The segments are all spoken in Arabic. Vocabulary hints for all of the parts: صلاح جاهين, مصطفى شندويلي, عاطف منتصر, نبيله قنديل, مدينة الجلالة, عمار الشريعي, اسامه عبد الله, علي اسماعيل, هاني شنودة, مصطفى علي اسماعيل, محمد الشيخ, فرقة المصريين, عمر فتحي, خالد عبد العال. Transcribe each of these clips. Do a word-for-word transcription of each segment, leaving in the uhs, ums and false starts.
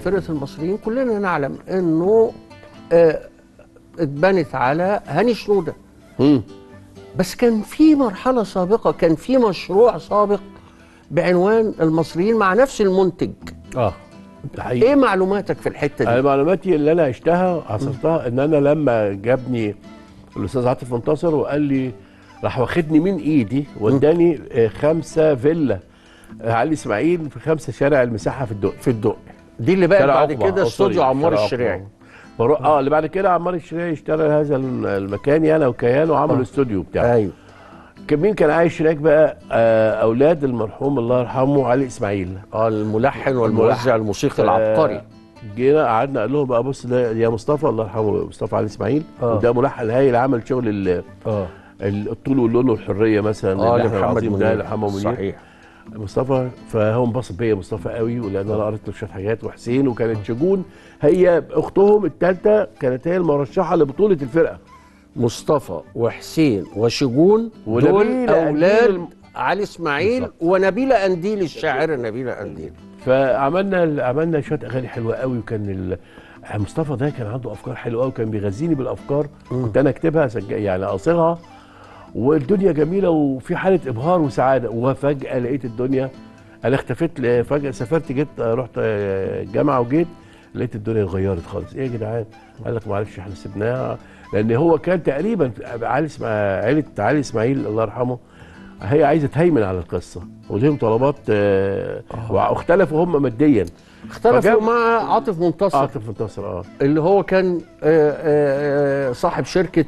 فرقة المصريين كلنا نعلم انه آه اتبنت على هاني شنودة. امم بس كان في مرحلة سابقة، كان في مشروع سابق بعنوان المصريين مع نفس المنتج. اه الحقيقة. ايه معلوماتك في الحتة دي؟ معلوماتي اللي انا عشتها حصلتها ان انا لما جابني الاستاذ عاطف منتصر وقال لي راح واخدني من ايدي واداني خمسة فيلا علي اسماعيل في خمسة شارع المساحة في الدق في الدق دي اللي بقى بعد كده استوديو عمار الشريعي. اه اللي بعد كده عمار الشريعي اشترى هذا المكان يانا وكيان وعمل الاستوديو بتاعه. ايوه. كان مين كان عايش هناك بقى؟ آه اولاد المرحوم الله يرحمه علي اسماعيل، اه الملحن والموزع الموسيقي العبقري. جينا قعدنا قال لهم بقى بص ده يا مصطفى الله يرحمه مصطفى علي اسماعيل آه. وده ملحن هايل عمل شغل اه الطول واللون والحريه مثلا آه اللحن العظيم ده لمحمد منير. صحيح. مصطفى فهو انبسط بيا مصطفى قوي ولان انا قريت له شويه حاجات وحسين وكانت شجون هي اختهم الثالثه كانت هي المرشحه لبطوله الفرقه. مصطفى وحسين وشجون دول اولاد الم... علي اسماعيل ونبيله قنديل الشاعره نبيله قنديل. فعملنا عملنا شويه اغاني حلوه قوي وكان ال... مصطفى ده كان عنده افكار حلوه قوي وكان بيغذيني بالافكار م. كنت انا اكتبها سج... يعني اصيغها والدنيا جميله وفي حاله ابهار وسعاده وفجاه لقيت الدنيا انا اختفيت فجاه سافرت جيت رحت الجامعه وجيت لقيت الدنيا اتغيرت خالص. ايه يا جدعان؟ قال لك معلش احنا سبناها لان هو كان تقريبا علي عيله علي اسماعيل الله يرحمه هي عايزه تهيمن على القصه وليهم طلبات آه واختلفوا هم ماديا اختلفوا مع عاطف منتصر عاطف منتصر اه اللي هو كان آآ آآ صاحب شركه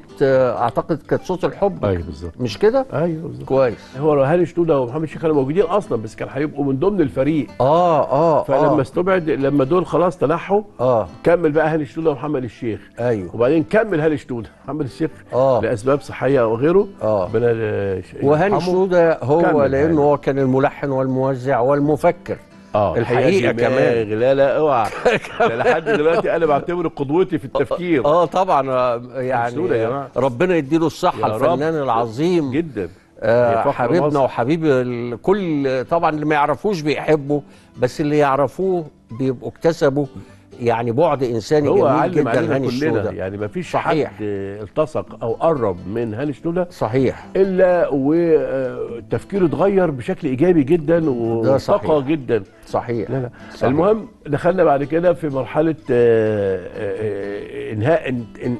اعتقد كانت صوت الحب. ايوه بالظبط مش كده؟ ايوه بالظبط كويس. هو هاني شنودة ومحمد الشيخ كانوا موجودين اصلا بس كانوا هيبقوا من ضمن الفريق اه اه فلما آه. استبعد لما دول خلاص تنحوا اه كمل بقى هاني شنودة ومحمد الشيخ. ايوه وبعدين كمل هاني شنودة محمد الشيخ آه. لاسباب صحيه وغيره اه وهاني شنودة هو لانه هو كان الملحن والموزع والمفكر اه الحقيقه كمان لا لا اوعى لحد دلوقتي انا بعتبره قدوتي في التفكير اه طبعا يعني ربنا يديله الصحه الفنان العظيم جدا آه حبيبنا وحبيب كل طبعا اللي ما يعرفوش بيحبه بس اللي يعرفوه بيبقوا اكتسبوا يعني بعد انساني جميل علم جدا. هاني شنودة يعني ما فيش حد التصق او قرب من هاني شنودة صحيح الا وتفكيره اتغير بشكل ايجابي جدا وارتقى جدا. صحيح لا لا صحيح. المهم دخلنا بعد كده في مرحله انهاء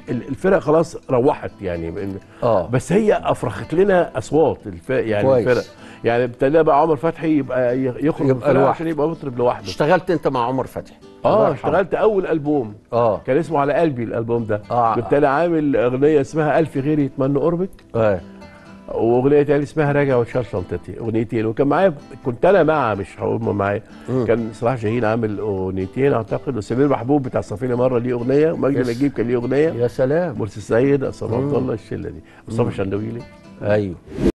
الفرق خلاص روحت يعني آه. بس هي افرخت لنا اصوات يعني كويس. الفرق يعني ابتدى بقى عمر فتحي يبقى يخرج يبقى لوحده عشان يبقى مطرب لوحده. اشتغلت انت مع عمر فتحي؟ اه اشتغلت اول البوم اه كان اسمه على قلبي الالبوم ده آه. كنت انا عامل اغنيه اسمها الف غيري يتمنى قربك اه واغنيه تانية اسمها راجع وتشال شنطتي اغنيتين وكان معايا كنت انا مع مش هقول معايا كان صلاح جاهين عامل اغنيتين اعتقد وسمير محبوب بتاع صافيني مره ليه اغنيه ومجدي نجيب كان ليه اغنيه يا سلام مرسي السيد اسامه عبد الله الشله دي مصطفى شندويلي. ايوه